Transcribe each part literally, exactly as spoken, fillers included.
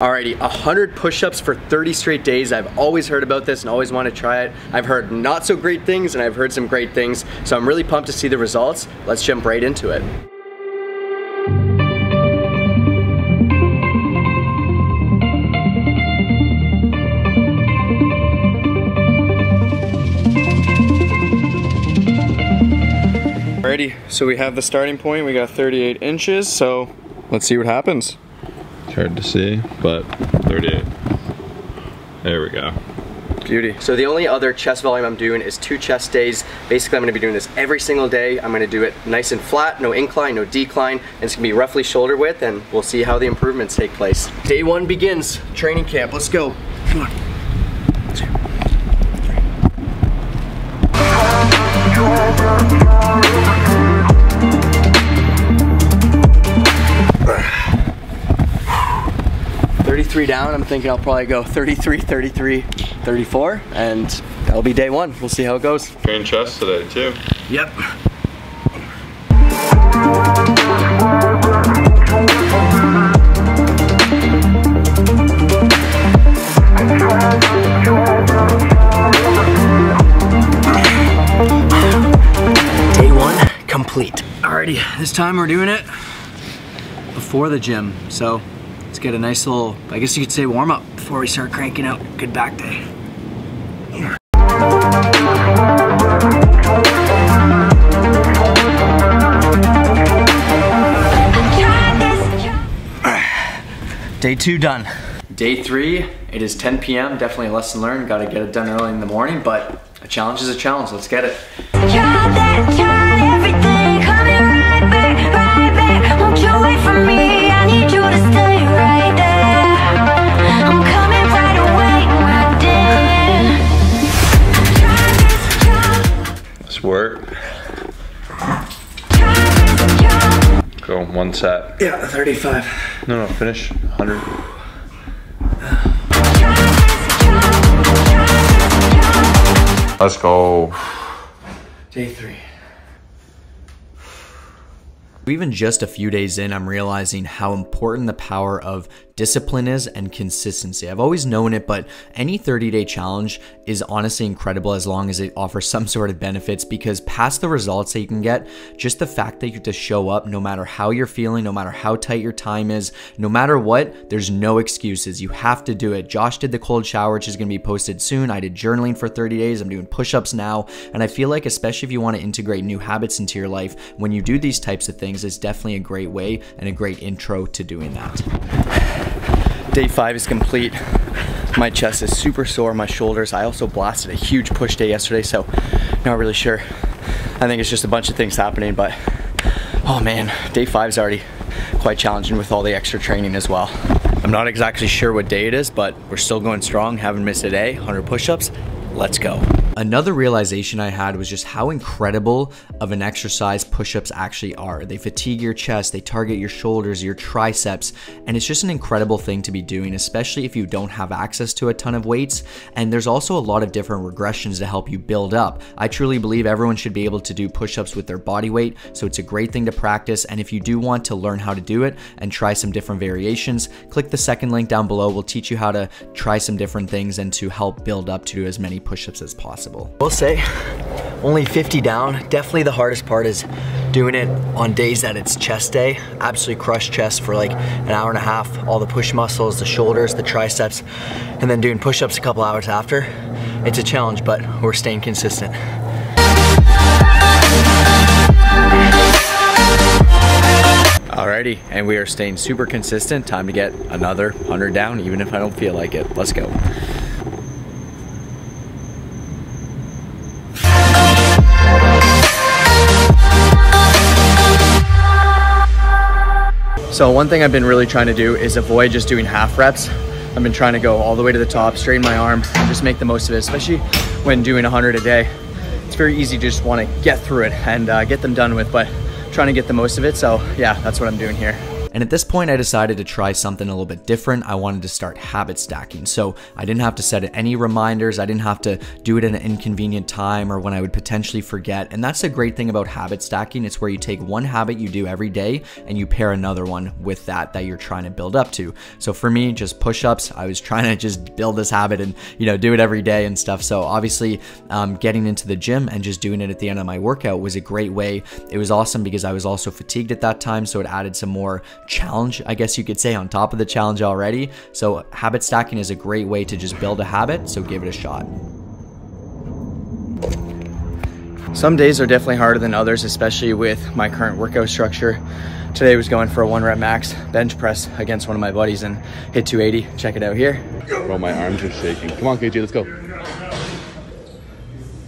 Alrighty, one hundred push-ups for thirty straight days. I've always heard about this and always want to try it. I've heard not so great things and I've heard some great things, so I'm really pumped to see the results. Let's jump right into it. Alrighty, so we have the starting point. We got thirty-eight inches, so let's see what happens. Hard to see, but thirty-eight. There we go. Beauty. So the only other chest volume I'm doing is two chest days. Basically, I'm gonna be doing this every single day. I'm gonna do it nice and flat, no incline, no decline. And it's gonna be roughly shoulder width, and we'll see how the improvements take place. Day one begins, training camp. Let's go. Come on. thirty-three down, I'm thinking I'll probably go thirty-three, thirty-three, thirty-four, and that'll be day one. We'll see how it goes. Train chest today too. Yep. Day one complete. Alrighty, this time we're doing it before the gym, so let's get a nice little, I guess you could say, warm up before we start cranking out. Good back day. Yeah. Day two done. Day three, it is ten P M Definitely a lesson learned. Gotta get it done early in the morning, but a challenge is a challenge. Let's get it. Work. Go one set. Yeah, thirty-five. No, no, finish. one hundred. Let's go. Day three. Even just a few days in, I'm realizing how important the power of discipline is and consistency. I've always known it, but any thirty-day challenge is honestly incredible as long as it offers some sort of benefits, because past the results that you can get, just the fact that you have to show up no matter how you're feeling, no matter how tight your time is, no matter what, there's no excuses. You have to do it. Josh did the cold shower, which is going to be posted soon. I did journaling for thirty days. I'm doing push-ups now. And I feel like, especially if you want to integrate new habits into your life, when you do these types of things, is definitely a great way and a great intro to doing that. Day five is complete. My chest is super sore, my shoulders. I also blasted a huge push day yesterday, so not really sure. I think it's just a bunch of things happening, but oh man, day five is already quite challenging with all the extra training as well. I'm not exactly sure what day it is, but we're still going strong, haven't missed a day, one hundred push-ups. Let's go. Another realization I had was just how incredible of an exercise push-ups actually are. They fatigue your chest, they target your shoulders, your triceps, and it's just an incredible thing to be doing, especially if you don't have access to a ton of weights. And there's also a lot of different regressions to help you build up. I truly believe everyone should be able to do push-ups with their body weight, so it's a great thing to practice. And if you do want to learn how to do it and try some different variations, click the second link down below. We'll teach you how to try some different things and to help build up to as many push-ups as possible. We'll say only fifty down. Definitely the hardest part is doing it on days that it's chest day. Absolutely crush chest for like an hour and a half, all the push muscles, the shoulders, the triceps, and then doing push-ups a couple hours after. It's a challenge, but we're staying consistent. Alrighty, and we are staying super consistent. Time to get another one hundred down, even if I don't feel like it. Let's go. So one thing I've been really trying to do is avoid just doing half reps. I've been trying to go all the way to the top, straighten my arm, and just make the most of it, especially when doing one hundred a day. It's very easy to just want to get through it and uh, get them done with, but trying to get the most of it. So yeah, that's what I'm doing here. And at this point, I decided to try something a little bit different. I wanted to start habit stacking. So I didn't have to set any reminders. I didn't have to do it at an inconvenient time or when I would potentially forget. And that's a great thing about habit stacking. It's where you take one habit you do every day and you pair another one with that that you're trying to build up to. So for me, just push-ups. I was trying to just build this habit and, you know, do it every day and stuff. So obviously um, getting into the gym and just doing it at the end of my workout was a great way. It was awesome because I was also fatigued at that time. So it added some more challenge, I guess you could say, on top of the challenge already. So habit stacking is a great way to just build a habit. So give it a shot. Some days are definitely harder than others, especially with my current workout structure. Today was going for a one rep max bench press against one of my buddies and hit two eighty. Check it out here. Bro, my arms are shaking. Come on, K J, let's go.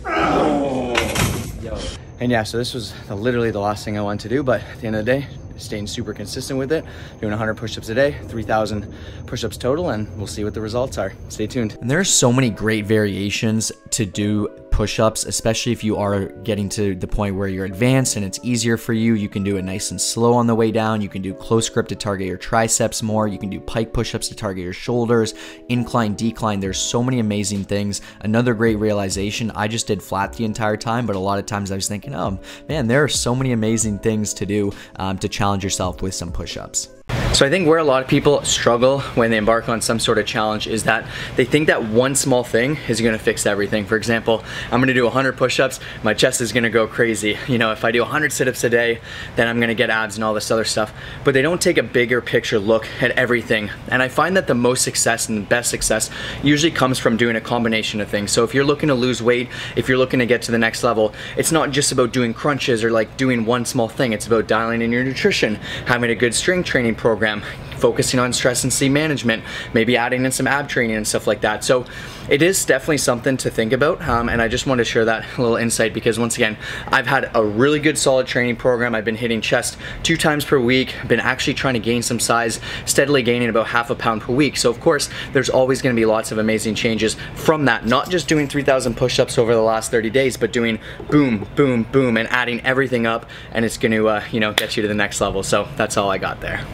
And yeah, so this was literally the last thing I wanted to do, but at the end of the day, staying super consistent with it, doing one hundred push-ups a day, three thousand push-ups total, and we'll see what the results are. Stay tuned. And there are so many great variations to do push-ups, especially if you are getting to the point where you're advanced and it's easier for you. You can do it nice and slow on the way down. You can do close grip to target your triceps more. You can do pike push-ups to target your shoulders, incline, decline. There's so many amazing things. Another great realization, I just did flat the entire time, but a lot of times I was thinking, oh man, there are so many amazing things to do um, to challenge yourself with some push-ups. So I think where a lot of people struggle when they embark on some sort of challenge is that they think that one small thing is gonna fix everything. For example, I'm gonna do one hundred push-ups, my chest is gonna go crazy. You know, if I do one hundred sit-ups a day, then I'm gonna get abs and all this other stuff. But they don't take a bigger picture look at everything. And I find that the most success and the best success usually comes from doing a combination of things. So if you're looking to lose weight, if you're looking to get to the next level, it's not just about doing crunches or like doing one small thing. It's about dialing in your nutrition, having a good strength training program, Program, focusing on stress and sleep management, maybe adding in some ab training and stuff like that. So it is definitely something to think about, um, and I just wanted to share that little insight because once again, I've had a really good solid training program. I've been hitting chest two times per week, been actually trying to gain some size, steadily gaining about half a pound per week. So of course, there's always gonna be lots of amazing changes from that, not just doing three thousand push-ups over the last thirty days, but doing boom, boom, boom, and adding everything up, and it's gonna uh, you know, get you to the next level. So that's all I got there.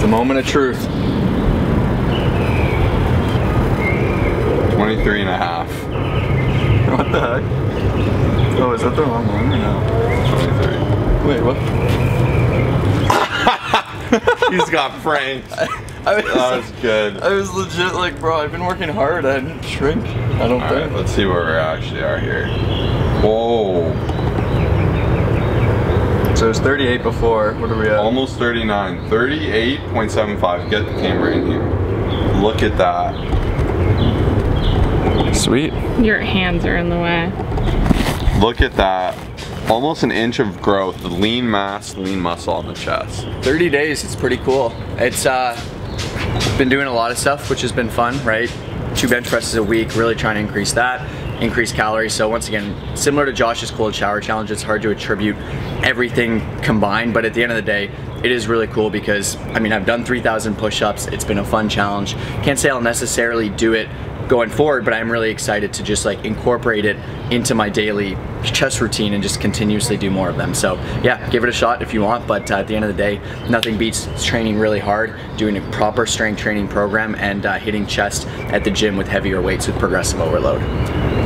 The moment of truth. twenty-three and a half. What the heck? Oh, is that the wrong one or no? twenty-three. Wait, what? He's got framed. I was, that was good. I was legit like, bro, I've been working hard. I didn't shrink. I don't All think. Right, let's see where we actually are here. Whoa. So it was thirty-eight before. What are we at? Almost thirty-nine. thirty-eight point seven five. Get the camera in here. Look at that. Sweet. Your hands are in the way. Look at that. Almost an inch of growth. Lean mass, lean muscle on the chest. thirty days. It's pretty cool. It's uh, been doing a lot of stuff, which has been fun, right? Two bench presses a week. Really trying to increase that. Increase calories. So once again, similar to Josh's cold shower challenge, it's hard to attribute everything combined, but at the end of the day, it is really cool because, I mean, I've done three thousand push-ups. It's been a fun challenge. Can't say I'll necessarily do it going forward, but I'm really excited to just like incorporate it into my daily chest routine and just continuously do more of them. So yeah, give it a shot if you want, but uh, at the end of the day, nothing beats training really hard, doing a proper strength training program, and uh, hitting chest at the gym with heavier weights with progressive overload.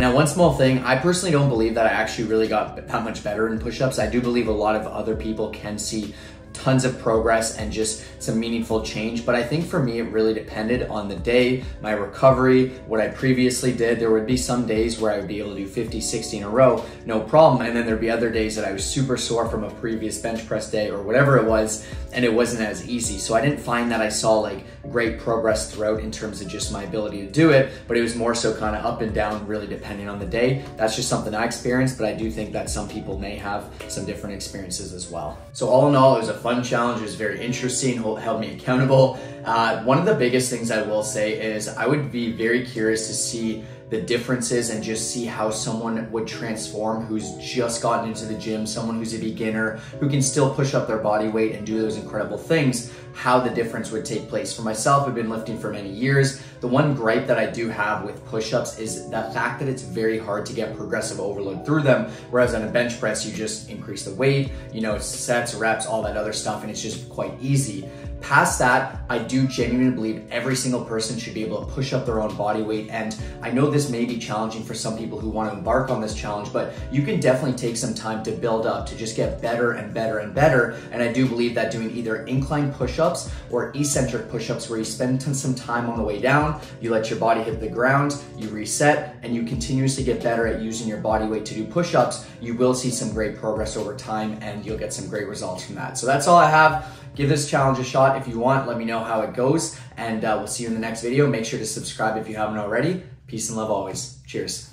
Now, one small thing, I personally don't believe that I actually really got that much better in push-ups. I do believe a lot of other people can see tons of progress and just some meaningful change. But I think for me, it really depended on the day, my recovery, what I previously did. There would be some days where I would be able to do fifty, sixty in a row, no problem. And then there'd be other days that I was super sore from a previous bench press day or whatever it was, and it wasn't as easy. So I didn't find that I saw like great progress throughout in terms of just my ability to do it, but it was more so kind of up and down, really depending on the day. That's just something I experienced, but I do think that some people may have some different experiences as well. So all in all, it was a fun challenge. It was very interesting, held me accountable. Uh, one of the biggest things I will say is I would be very curious to see the differences and just see how someone would transform who's just gotten into the gym, someone who's a beginner, who can still push up their body weight and do those incredible things, how the difference would take place. For myself, I've been lifting for many years. The one gripe that I do have with push-ups is the fact that it's very hard to get progressive overload through them, whereas on a bench press, you just increase the weight, you know, sets, reps, all that other stuff, and it's just quite easy. Past that, I do genuinely believe every single person should be able to push up their own body weight, and I know this may be challenging for some people who want to embark on this challenge, but you can definitely take some time to build up, to just get better and better and better, and I do believe that doing either incline push-ups or eccentric push-ups, where you spend some time on the way down, you let your body hit the ground, you reset, and you continuously get better at using your body weight to do push-ups, you will see some great progress over time, and you'll get some great results from that. So that's all I have. Give this challenge a shot if you want. Let me know how it goes, and uh, we'll see you in the next video. Make sure to subscribe if you haven't already. Peace and love always. Cheers.